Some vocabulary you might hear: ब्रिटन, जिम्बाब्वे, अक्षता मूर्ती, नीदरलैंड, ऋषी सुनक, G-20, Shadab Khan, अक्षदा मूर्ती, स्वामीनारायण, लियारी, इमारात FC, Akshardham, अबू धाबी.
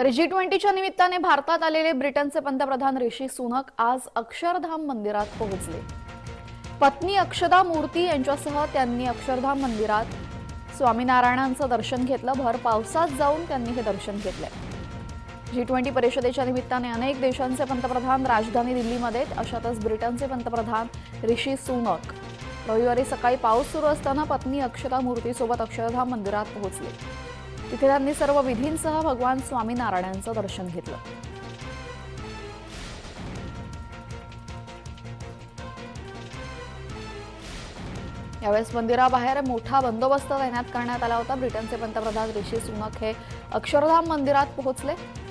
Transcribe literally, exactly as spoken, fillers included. तर जी ट्वेंटीच्या निमित्ताने भारतात आलेले ब्रिटनचे पंतप्रधान ऋषी सुनक आज अक्षरधाम मंदिरात पोहोचले। पत्नी अक्षदा मूर्ती यांच्यासह त्यांनी अक्षरधाम मंदिरात स्वामीनारायणांचं दर्शन घेतलं। भर पावसात जाऊन त्यांनी हे दर्शन घेतलं। जी ट्वेंटी परिषदेच्या निमित्ताने अनेक देशांचे पंतप्रधान राजधानी दिल्लीमध्ये, अशातच ब्रिटनचे पंतप्रधान ऋषी सुनक रविवारी सकाळी पाऊस सुरू असताना पत्नी अक्षता मूर्तीसोबत अक्षरधाम मंदिरात पोहोचले। तिथे त्यांनी सर्व विधींसह भगवान स्वामीनारायणांचं दर्शन घेतलं। यावेळेस मंदिराबाहेर मोठा बंदोबस्त तैनात करण्यात आला होता। ब्रिटनचे पंतप्रधान ऋषी सुनक हे अक्षरधाम मंदिरात पोहोचले।